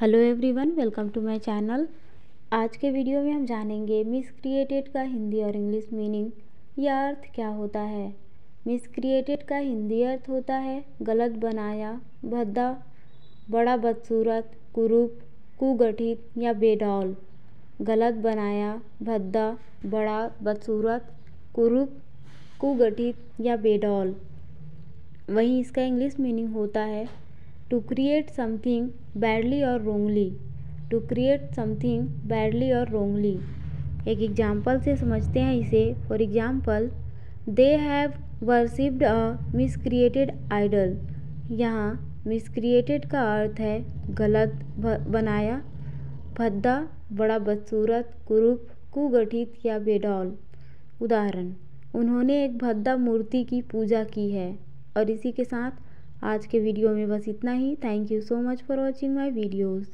Hello everyone, welcome to my channel. आज के video में हम जानेंगे मिसक्रिएटेड का हिंदी और इंग्लिश मीनिंग या अर्थ क्या होता है। मिसक्रिएटेड का हिंदी अर्थ होता है गलत बनाया, भद्दा, बड़ा बदसूरत, कुरूप, कुगठित या बेडौल। गलत बनाया, भद्दा, बड़ा बदसूरत, कुरूप, कुगठित या बेडौल। वहीं इसका इंग्लिश मीनिंग होता है टू क्रिएट समथिंग बैडली और wrongly. To create something badly और रोंगली। एक एग्जाम्पल से समझते हैं इसे। For example, they have worshipped a miscreated idol. यहाँ मिसक्रिएटेड का अर्थ है गलत बनाया, भद्दा, बड़ा बदसूरत, कुरूप, कुगठित या बेडौल। उदाहरण, उन्होंने एक भद्दा मूर्ति की पूजा की है। और इसी के साथ आज के वीडियो में बस इतना ही। Thank you so much for watching my videos.